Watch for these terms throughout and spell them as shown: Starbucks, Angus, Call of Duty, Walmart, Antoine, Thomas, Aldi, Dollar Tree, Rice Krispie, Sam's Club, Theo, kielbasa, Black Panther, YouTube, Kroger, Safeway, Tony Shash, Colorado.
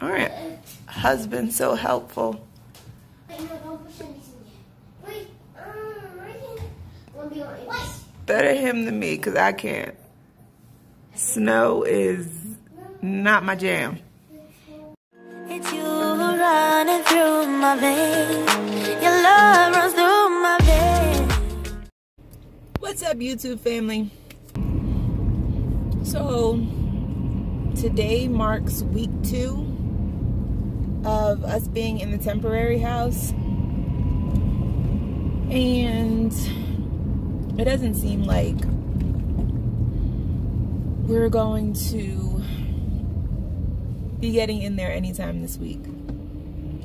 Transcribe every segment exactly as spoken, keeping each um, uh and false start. Aren't husbands so helpful? Better him than me, because I can't. Snow is not my jam. It's you running through my veins. Your love runs through my veins. What's up, YouTube family? So, today marks week two of us being in the temporary house. And it doesn't seem like we're going to be getting in there anytime this week,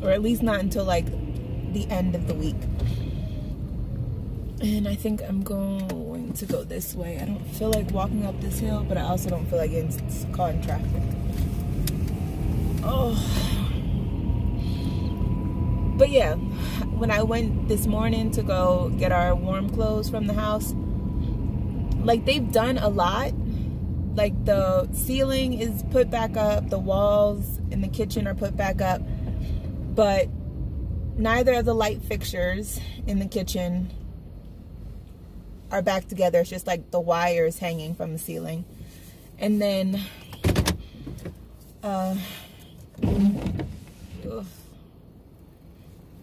or at least not until like the end of the week. And I think I'm going to go this way. I don't feel like walking up this hill, but I also don't feel like getting caught in traffic. Oh, but yeah. When I went this morning to go get our warm clothes from the house, like, they've done a lot. Like, the ceiling is put back up, the walls in the kitchen are put back up, but neither of the light fixtures in the kitchen are back together. It's just like the wires hanging from the ceiling. And then uh, ugh.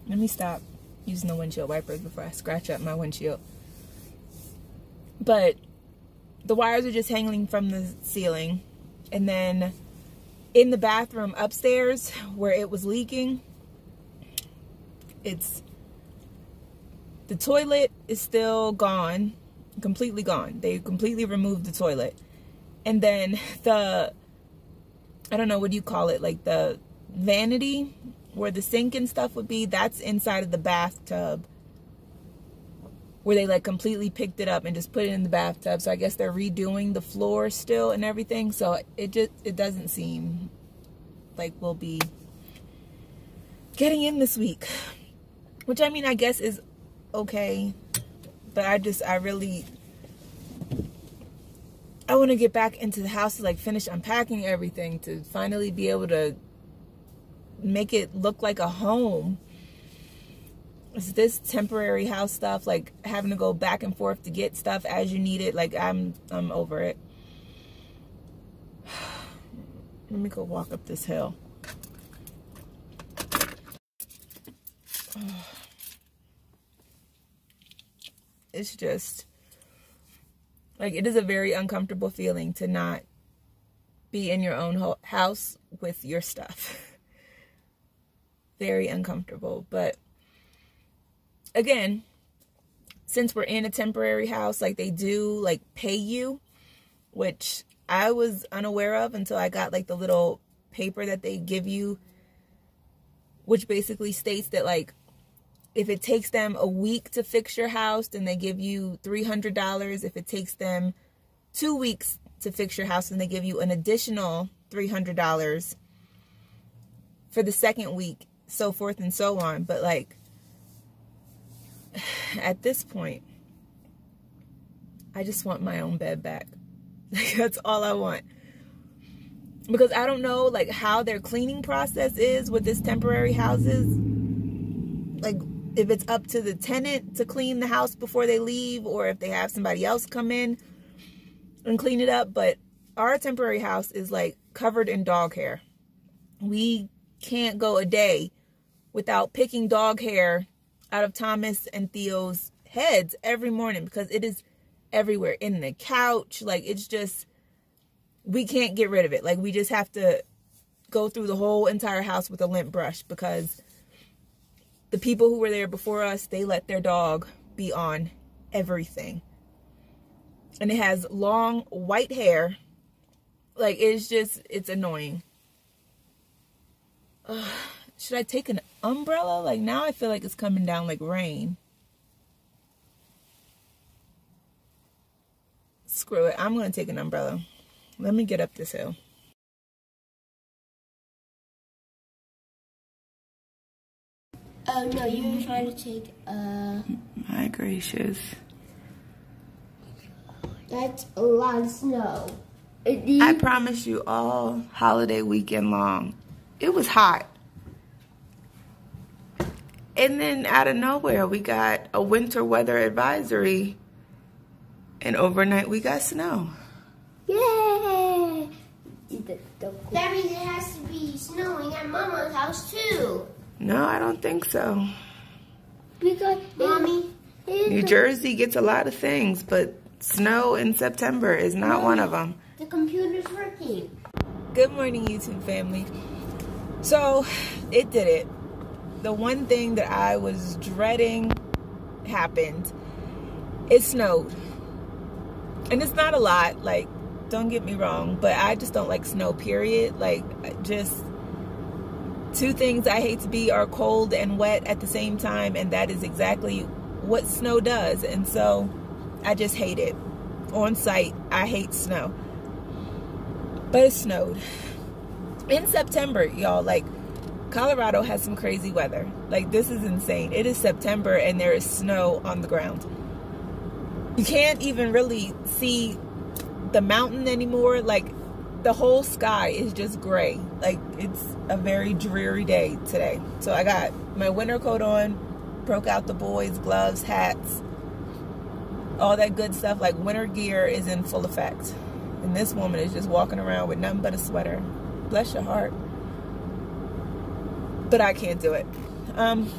Let me stop using the windshield wipers before I scratch up my windshield. But the wires are just hanging from the ceiling. And then in the bathroom upstairs where it was leaking, it's the toilet is still gone, completely gone. They completely removed the toilet. And then the, I don't know, what do you call it? Like the vanity where the sink and stuff would be, that's inside of the bathtub, where they like completely picked it up and just put it in the bathtub. So I guess they're redoing the floor still and everything. So it just, it doesn't seem like we'll be getting in this week, which I mean, I guess is okay. But I just, I really, I want to get back into the house to like finish unpacking everything, to finally be able to make it look like a home. It's this temporary house stuff, like having to go back and forth to get stuff as you need it. Like, I'm I'm over it. Let me go walk up this hill. It's just like, it is a very uncomfortable feeling to not be in your own house with your stuff. Very uncomfortable. But again, since we're in a temporary house, like, they do like pay you, which I was unaware of until I got like the little paper that they give you, which basically states that like, if it takes them a week to fix your house, then they give you three hundred dollars. If it takes them two weeks to fix your house, then they give you an additional three hundred dollars for the second week, so forth and so on. But like, at this point, I just want my own bed back. Like, that's all I want. Because I don't know like how their cleaning process is with this temporary houses. Like, if it's up to the tenant to clean the house before they leave, or if they have somebody else come in and clean it up. But our temporary house is like covered in dog hair. We can't go a day without picking dog hair out of Thomas and Theo's heads every morning, because it is everywhere in the couch. Like, it's just, we can't get rid of it. Like, we just have to go through the whole entire house with a lint brush, because the people who were there before us, they let their dog be on everything. And it has long white hair. Like, it's just, it's annoying. Uh, should I take an umbrella? Like, now I feel like it's coming down like rain. Screw it. I'm going to take an umbrella. Let me get up this hill. Oh, no, you were trying to take a... My gracious. That's a lot of snow. I promise you, all holiday weekend long, It was hot. And then out of nowhere, we got a winter weather advisory. And overnight, we got snow. Yay! That means it has to be snowing at Mama's house, too. No, I don't think so. Because Mommy. New Jersey gets a lot of things, but snow in September is not Mommy, one of them. The computer's working. Good morning, YouTube family. So, it did it. The one thing that I was dreading happened. It snowed. And it's not a lot, like, don't get me wrong, but I just don't like snow, period. Like, just two things I hate to be are cold and wet at the same time, and that is exactly what snow does. And so I just hate it. On sight, I hate snow. But it snowed. In September, y'all, like, Colorado has some crazy weather. Like, this is insane. It is September and there is snow on the ground. You can't even really see the mountain anymore. Like, the whole sky is just gray. Like, it's a very dreary day today. So I got my winter coat on, broke out the boys, gloves, hats, all that good stuff. Like, winter gear is in full effect. And this woman is just walking around with nothing but a sweater. Bless your heart. But I can't do it. Um,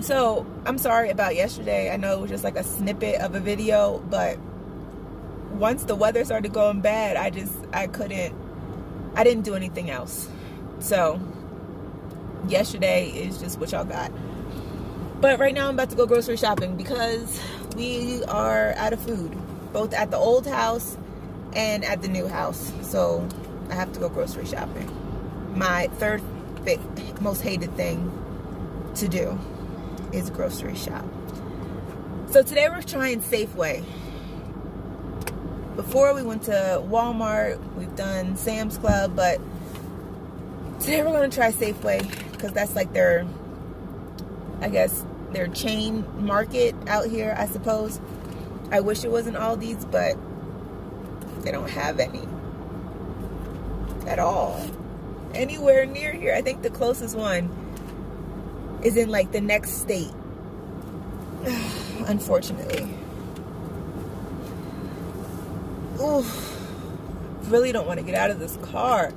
so I'm sorry about yesterday. I know it was just like a snippet of a video, but once the weather started going bad, I just, I couldn't, I didn't do anything else. So yesterday is just what y'all got. But right now I'm about to go grocery shopping because we are out of food, both at the old house and at the new house. So I have to go grocery shopping. My third most hated thing to do is grocery shop. So today we're trying Safeway. Before we went to Walmart, we've done Sam's Club, but today we're gonna try Safeway because that's like their, I guess, their chain market out here, I suppose. I wish it wasn't Aldi's, but they don't have any at all. Anywhere near here. I think the closest one is in like the next state, unfortunately. Ooh, really don't want to get out of this car.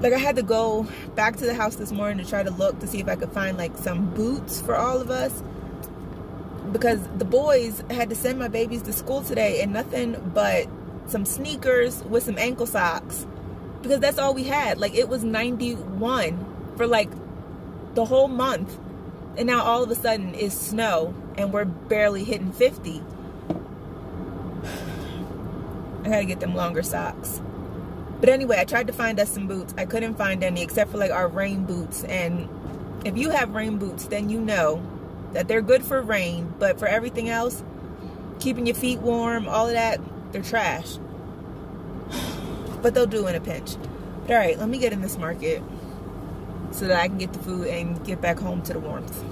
Like, I had to go back to the house this morning to try to look to see if I could find like some boots for all of us, because the boys had to send my babies to school today and nothing but some sneakers with some ankle socks, because that's all we had. Like, it was ninety-one for like the whole month, and now all of a sudden it's snow and we're barely hitting fifty. I gotta get them longer socks. But anyway, I tried to find us some boots. I couldn't find any except for like our rain boots, and if you have rain boots, then you know that they're good for rain, but for everything else, keeping your feet warm, all of that, they're trash. But they'll do in a pinch. But all right, let me get in this market so that I can get the food and get back home to the warmth.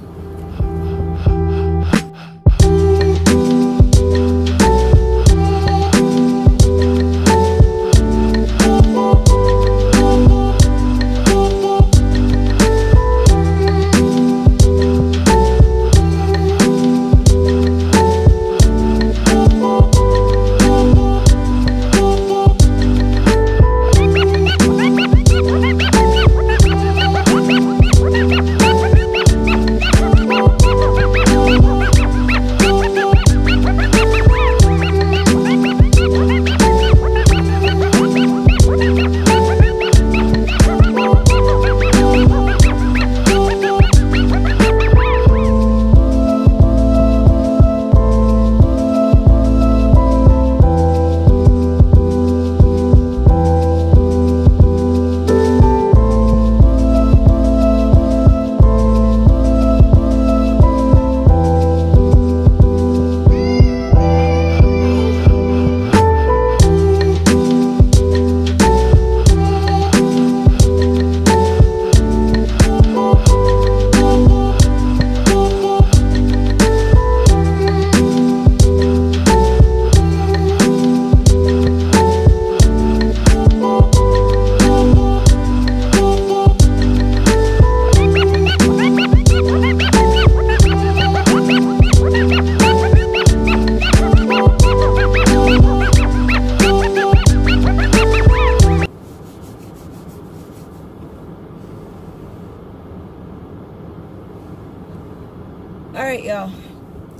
yo,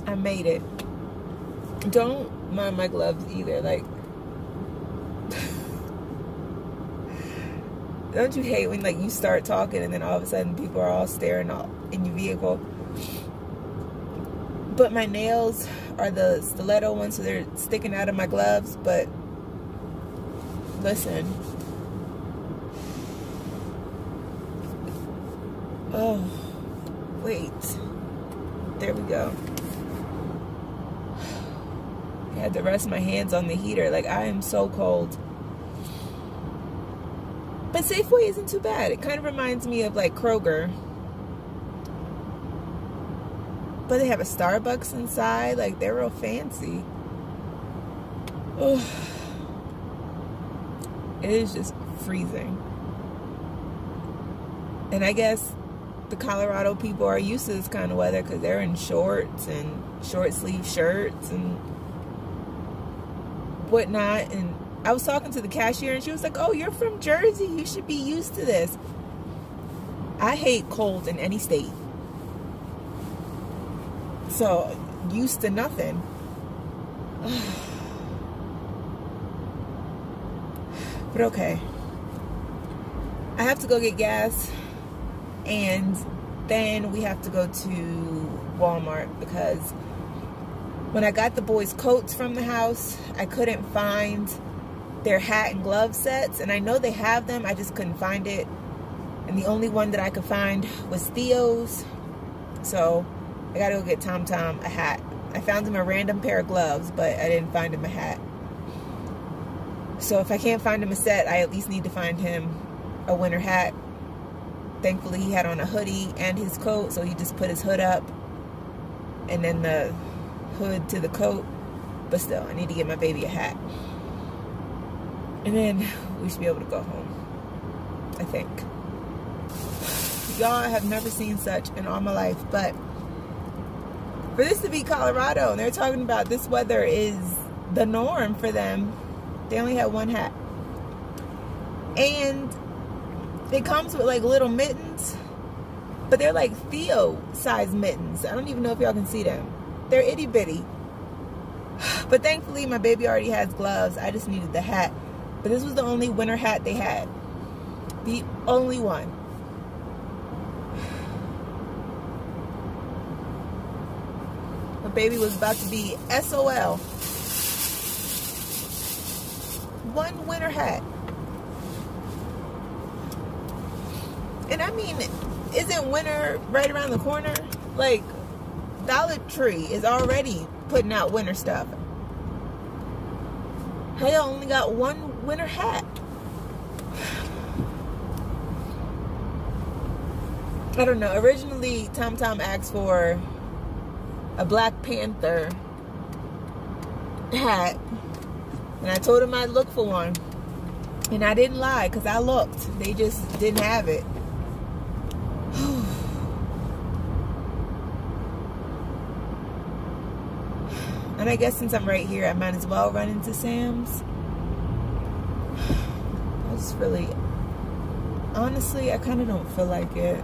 I made it. Don't mind my gloves either. Like, don't you hate when, like, you start talking and then all of a sudden people are all staring all in your vehicle? But my nails are the stiletto ones, so they're sticking out of my gloves. But listen. Oh, wait. There we go. I had to rest my hands on the heater. Like, I am so cold. But Safeway isn't too bad. It kind of reminds me of, like, Kroger. But they have a Starbucks inside. Like, they're real fancy. Oh, it is just freezing. And I guess the Colorado people are used to this kind of weather because they're in shorts and short sleeve shirts and whatnot. And I was talking to the cashier and she was like, oh, you're from Jersey, you should be used to this. I hate cold in any state. So, used to nothing. But okay. I have to go get gas. And then we have to go to Walmart because when I got the boys' coats from the house, I couldn't find their hat and glove sets. And I know they have them, I just couldn't find it. And the only one that I could find was Theo's. So I gotta go get Tom Tom a hat. I found him a random pair of gloves, but I didn't find him a hat. So if I can't find him a set, I at least need to find him a winter hat. Thankfully, he had on a hoodie and his coat, so he just put his hood up and then the hood to the coat. But still, I need to get my baby a hat. And then we should be able to go home, I think. Y'all, I have never seen such in all my life, but for this to be Colorado, and they're talking about this weather is the norm for them, they only had one hat. And it comes with like little mittens, but they're like Theo size mittens. I don't even know if y'all can see them. They're itty bitty. But thankfully my baby already has gloves. I just needed the hat. But this was the only winter hat they had. The only one. My baby was about to be S O L. One winter hat. And I mean, isn't winter right around the corner? Like, Dollar Tree is already putting out winter stuff. I only got one winter hat. I don't know. Originally, Tom Tom asked for a Black Panther hat. And I told him I'd look for one. And I didn't lie, because I looked. They just didn't have it. And I guess since I'm right here, I might as well run into Sam's. I just really, honestly, I kind of don't feel like it.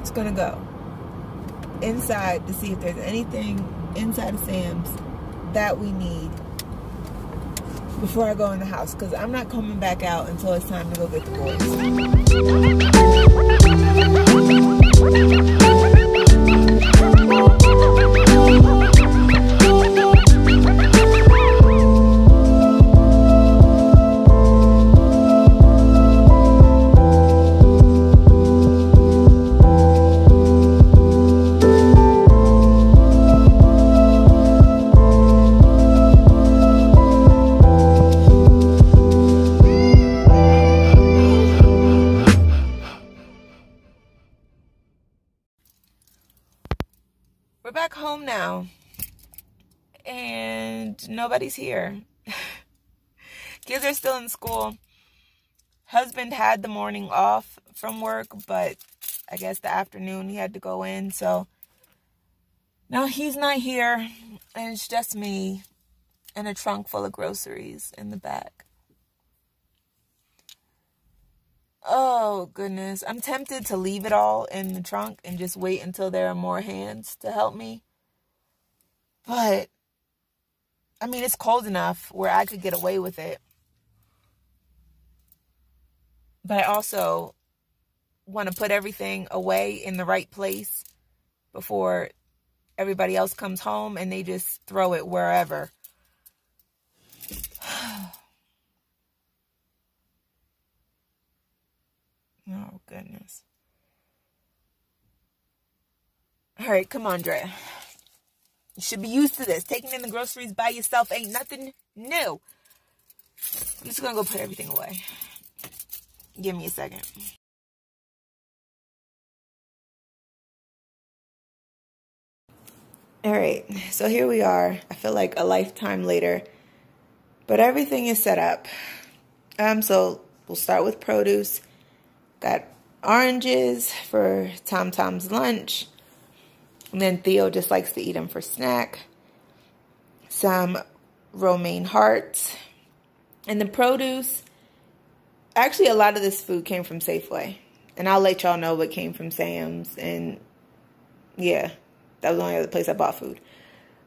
Just gonna go inside to see if there's anything inside of Sam's that we need before I go in the house, because I'm not coming back out until it's time to go get the boys. Nobody's here. Kids are still in school. Husband had the morning off from work, but I guess the afternoon he had to go in. So Now he's not here, and it's just me and a trunk full of groceries in the back. Oh, goodness. I'm tempted to leave it all in the trunk and just wait until there are more hands to help me. But, I mean, it's cold enough where I could get away with it. But I also want to put everything away in the right place before everybody else comes home and they just throw it wherever. Oh, goodness. All right, come on, Drea. You should be used to this. Taking in the groceries by yourself ain't nothing new. I'm just going to go put everything away. Give me a second. All right, so here we are. I feel like a lifetime later. But everything is set up. Um, so we'll start with produce. Got oranges for Tom Tom's lunch. And then Theo just likes to eat them for snack. Some romaine hearts. And the produce. Actually, a lot of this food came from Safeway. And I'll let y'all know what came from Sam's. And yeah, that was the only other place I bought food.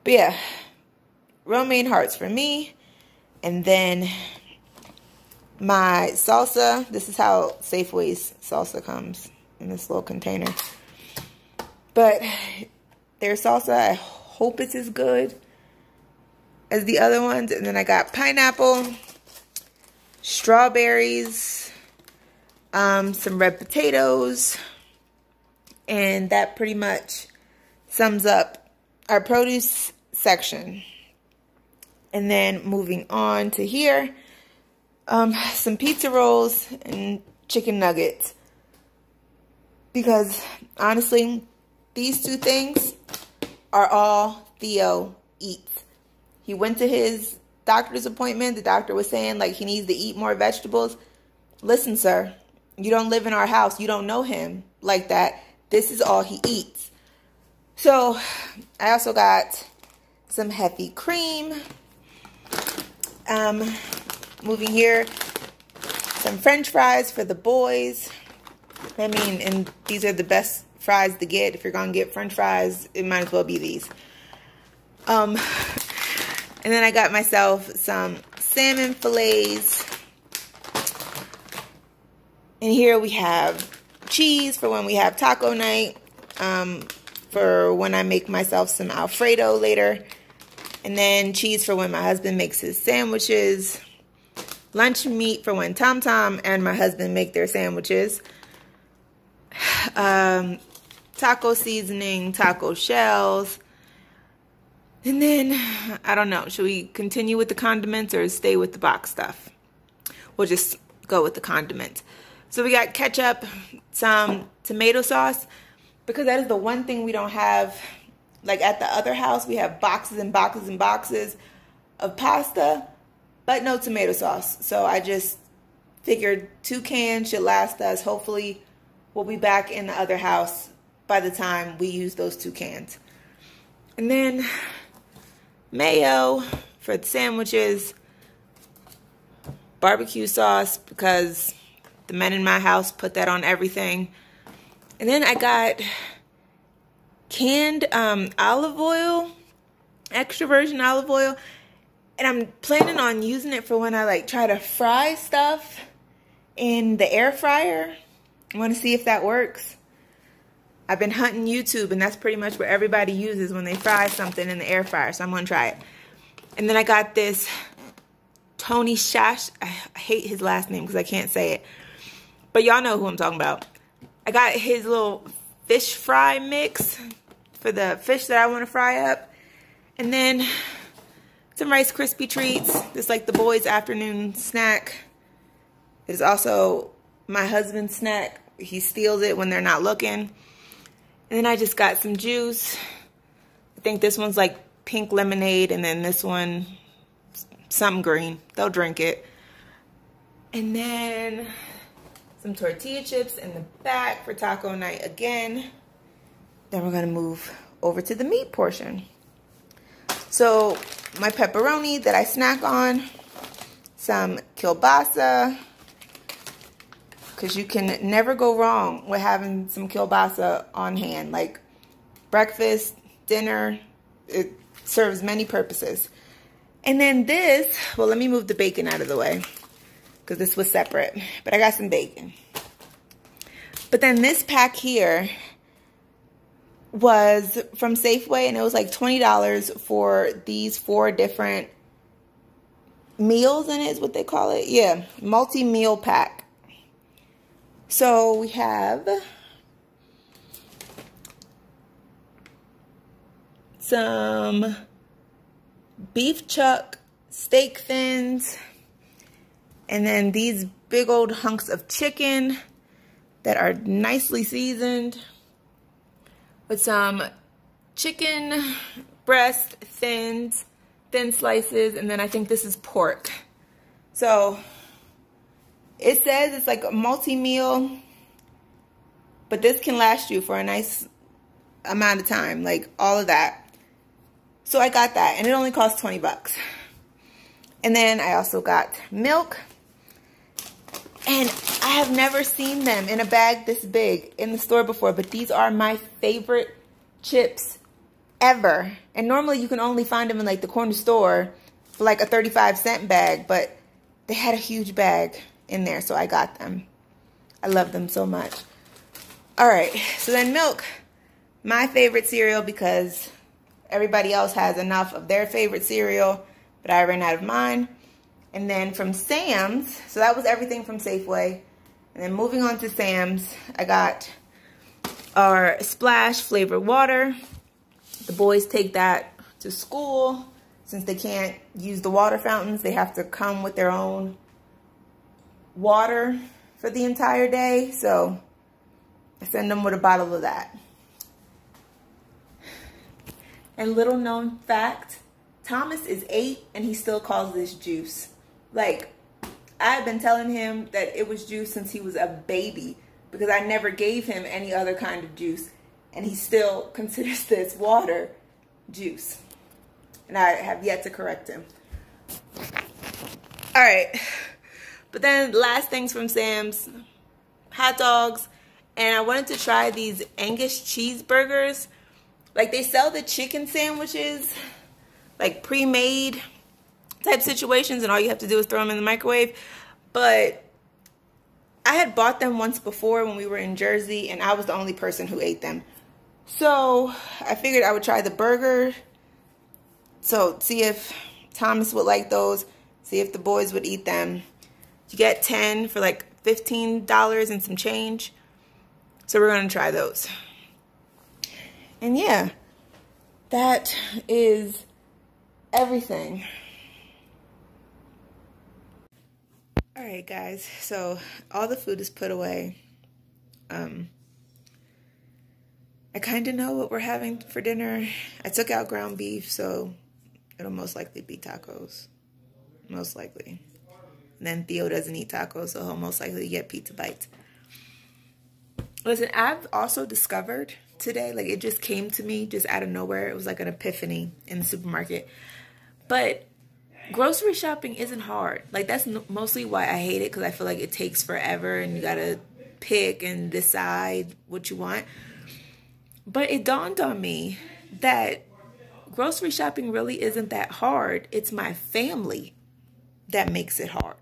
But yeah, romaine hearts for me. And then my salsa, this is how Safeway's salsa comes in this little container. But their salsa, I hope it's as good as the other ones. And then I got pineapple, strawberries, um, some red potatoes. And that pretty much sums up our produce section. And then moving on to here. Um, some pizza rolls and chicken nuggets, because honestly, these two things are all Theo eats. He went to his doctor's appointment. The doctor was saying like he needs to eat more vegetables. Listen, sir, you don't live in our house. You don't know him like that. This is all he eats. So I also got some heavy cream. Um... Moving here, some french fries for the boys. I mean, and these are the best fries to get. If you're going to get french fries, it might as well be these. Um, and then I got myself some salmon fillets. And here we have cheese for when we have taco night. Um, for when I make myself some Alfredo later. And then cheese for when my husband makes his sandwiches. Lunch meat for when Tom Tom and my husband make their sandwiches. Um, taco seasoning, taco shells. And then, I don't know, should we continue with the condiments or stay with the box stuff? We'll just go with the condiments. So we got ketchup, some tomato sauce, because that is the one thing we don't have. Like at the other house, we have boxes and boxes and boxes of pasta. But no tomato sauce. So I just figured two cans should last us. Hopefully we'll be back in the other house by the time we use those two cans. And then mayo for the sandwiches. Barbecue sauce because the men in my house put that on everything. And then I got canned um, olive oil, extra virgin olive oil. And I'm planning on using it for when I like try to fry stuff in the air fryer. I want to see if that works. I've been hunting YouTube, and that's pretty much what everybody uses when they fry something in the air fryer. So I'm going to try it. And then I got this Tony Shash. I hate his last name because I can't say it. But y'all know who I'm talking about. I got his little fish fry mix for the fish that I want to fry up. And then some Rice Krispie treats. This is like the boys' afternoon snack. It is also my husband's snack. He steals it when they're not looking. And then I just got some juice. I think this one's like pink lemonade, and then this one, something green. They'll drink it. And then some tortilla chips in the back for taco night again. Then we're gonna move over to the meat portion. So my pepperoni that I snack on, some kielbasa, because you can never go wrong with having some kielbasa on hand. Like breakfast, dinner, it serves many purposes. And then this, well, let me move the bacon out of the way because this was separate, but I got some bacon. But then this pack here was from Safeway, and it was like twenty dollars for these four different meals in it, is what they call it. Yeah, multi-meal pack. So we have some beef chuck, steak fins, and then these big old hunks of chicken that are nicely seasoned with some chicken breast thins, thin slices, and then I think this is pork. So it says it's like a multi-meal, but this can last you for a nice amount of time, like all of that. So I got that, and it only cost twenty bucks. And then I also got milk. And I have never seen them in a bag this big in the store before, but these are my favorite chips ever. And normally you can only find them in like the corner store for like a thirty-five cent bag, but they had a huge bag in there, so I got them. I love them so much. All right, so then milk, my favorite cereal, because everybody else has enough of their favorite cereal, but I ran out of mine. And then from Sam's, so that was everything from Safeway. And then moving on to Sam's, I got our Splash flavored water. The boys take that to school. Since they can't use the water fountains, they have to come with their own water for the entire day. So I send them with a bottle of that. And little known fact, Thomas is eight and he still calls this juice. Like, I've been telling him that it was juice since he was a baby because I never gave him any other kind of juice. And he still considers this water juice. And I have yet to correct him. All right. But then last things from Sam's, hot dogs. And I wanted to try these Angus cheeseburgers. Like, they sell the chicken sandwiches, like pre-made type situations, and all you have to do is throw them in the microwave. But I had bought them once before when we were in Jersey, and I was the only person who ate them. So I figured I would try the burger. So see if Thomas would like those, see if the boys would eat them. You get ten for like fifteen dollars and some change. So we're going to try those. And yeah, that is everything. All right, guys. So all the food is put away. Um, I kind of know what we're having for dinner. I took out ground beef, so it'll most likely be tacos. Most likely. And then Theo doesn't eat tacos, so he'll most likely get pizza bites. Listen, I've also discovered today, like, it just came to me just out of nowhere. It was like an epiphany in the supermarket. But grocery shopping isn't hard. Like, that's mostly why I hate it, because I feel like it takes forever and you gotta pick and decide what you want. But it dawned on me that grocery shopping really isn't that hard. It's my family that makes it hard.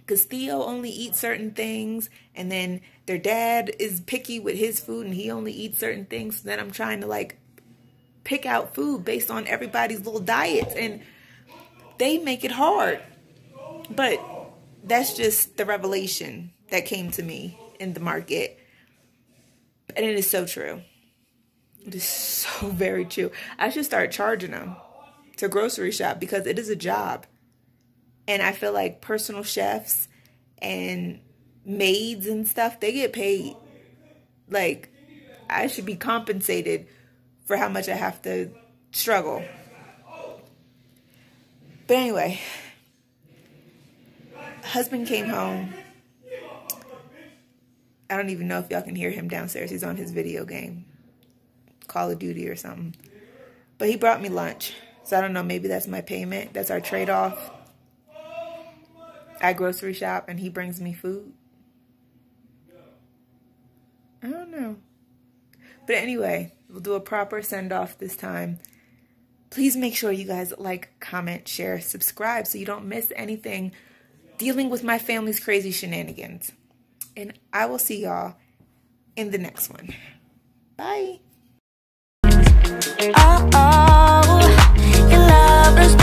Because Theo only eats certain things, and then their dad is picky with his food and he only eats certain things. So then I'm trying to like pick out food based on everybody's little diets, and they make it hard. But that's just the revelation that came to me in the market. And it is so true. It is so very true. I should start charging them to grocery shop because it is a job. And I feel like personal chefs and maids and stuff, they get paid. Like, I should be compensated for how much I have to struggle. But anyway, husband came home. I don't even know if y'all can hear him downstairs. He's on his video game Call of Duty or something. But he brought me lunch. So I don't know, maybe that's my payment. That's our trade-off. I grocery shop and he brings me food. I don't know. But anyway, we'll do a proper send-off this time. Please make sure you guys like, comment, share, subscribe so you don't miss anything dealing with my family's crazy shenanigans. And I will see y'all in the next one. Bye. Oh, oh, your lovers.